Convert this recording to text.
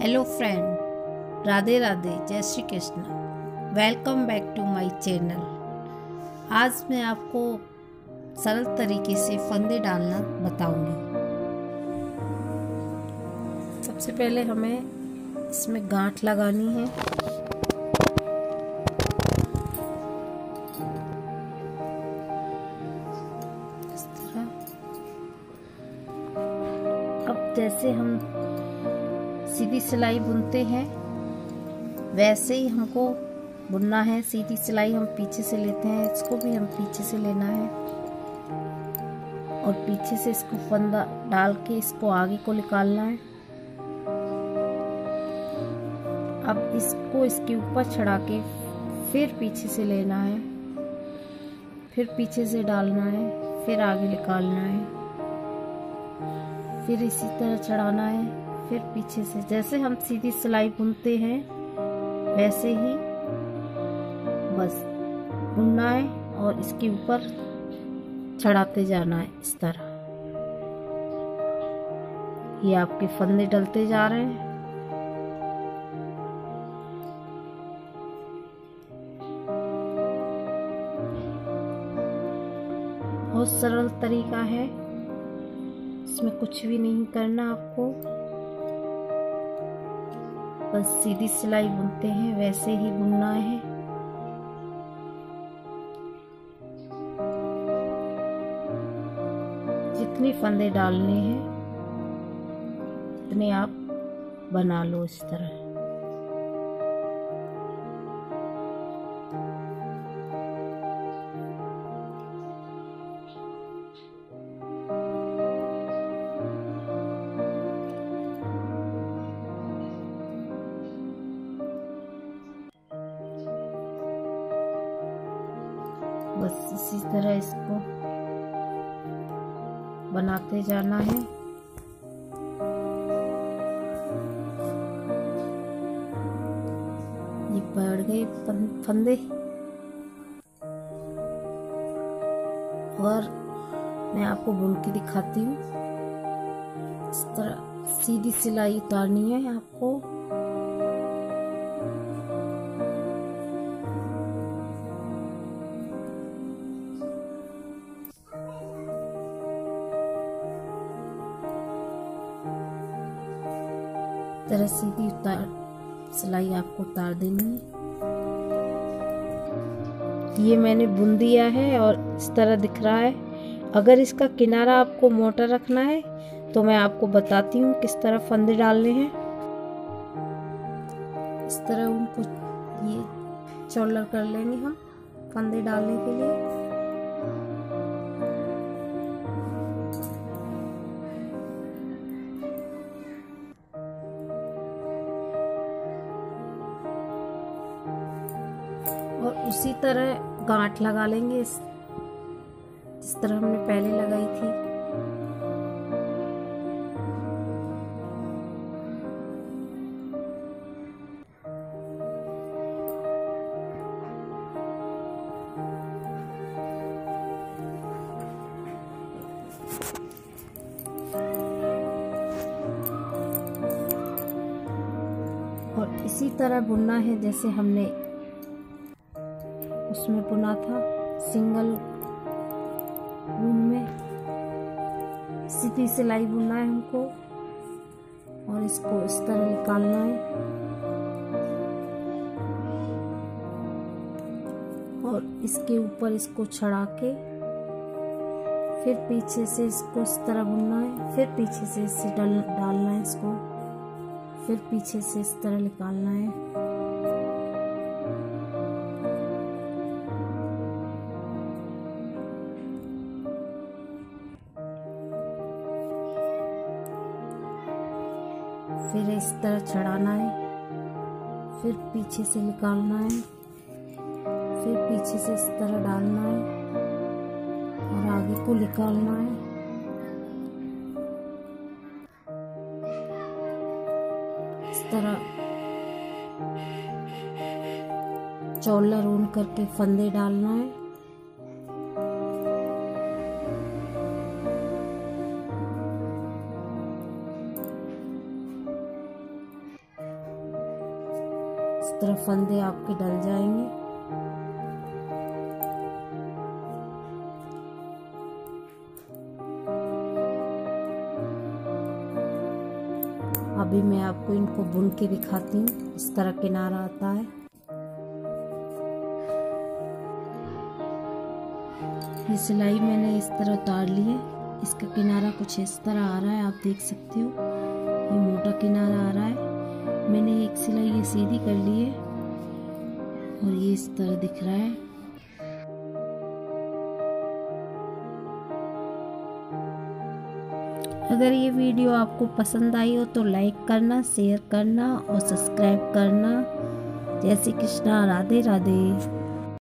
Hello friend, Radhe Radhe, जय Shri Krishna. Welcome back to my channel. आज मैं आपको सरल तरीके से फंदे डालना बताऊंगी। सबसे पहले हमें इसमें गांठ लगानी है। इस तरह। अब जैसे हम सीधी सिलाई बुनते हैं वैसे ही हमको बुनना है। सीधी सिलाई हम पीछे से लेते हैं, इसको भी हम पीछे से लेना है और पीछे से इसको फंदा डाल के इसको आगे को निकालना है। अब इसको इसके ऊपर चढ़ा के फिर पीछे से लेना है, फिर पीछे से डालना है, फिर आगे निकालना है, फिर इसी तरह चढ़ाना है, फिर पीछे से। जैसे हम सीधी सिलाई बुनते हैं वैसे ही बस बुनना है और इसके ऊपर चढ़ाते जाना है। इस तरह ये आपके फंदे डलते जा रहे हैं। बहुत सरल तरीका है, इसमें कुछ भी नहीं करना आपको, बस सीधी सिलाई बुनते हैं वैसे ही बुनना है। जितने फंदे डालने हैं उतने आप बना लो। इस तरह बस इसी तरह इसको बनाते जाना है। ये बढ़ गए फंदे। और मैं आपको बुन के दिखाती हूँ। इस तरह सीधी सिलाई उतारनी है आपको। तरह सीधी सिलाई आपको उतार देनी है। ये मैंने बुन दिया है और इस तरह दिख रहा है। अगर इसका किनारा आपको मोटा रखना है तो मैं आपको बताती हूँ किस तरह फंदे डालने हैं। इस तरह उनको ये चौलर कर लेंगे हम फंदे डालने के लिए। और उसी तरह गांठ लगा लेंगे जिस तरह हमने पहले लगाई थी। और इसी तरह बुनना है जैसे हमने उसमें बुना था सिंगल वूल में। सीधी सिलाई बुनना है हमको और इसको इस तरह निकालना है और इसके ऊपर इसको चढ़ा के फिर पीछे से इसको इस तरह बुनना है, फिर पीछे से इसे डालना है इसको, फिर पीछे से इस तरह निकालना है। फिर इस तरह चढ़ाना है, फिर पीछे से निकालना है, फिर पीछे से इस तरह डालना है और आगे को निकालना है। इस तरह चौला रोल करके फंदे डालना है। इस तरह फंदे आपके डल जाएंगे। अभी मैं आपको इनको बुन के दिखाती हूँ। इस तरह किनारा आता है, ये सिलाई मैंने इस तरह उतार ली है। इसका किनारा कुछ इस तरह आ रहा है, आप देख सकते हो ये मोटा किनारा आ रहा है। मैंने एक सिलाई ये सीधी कर ली है और ये इस तरह दिख रहा है। अगर ये वीडियो आपको पसंद आई हो तो लाइक करना, शेयर करना और सब्सक्राइब करना। जय श्री कृष्णा, राधे राधे।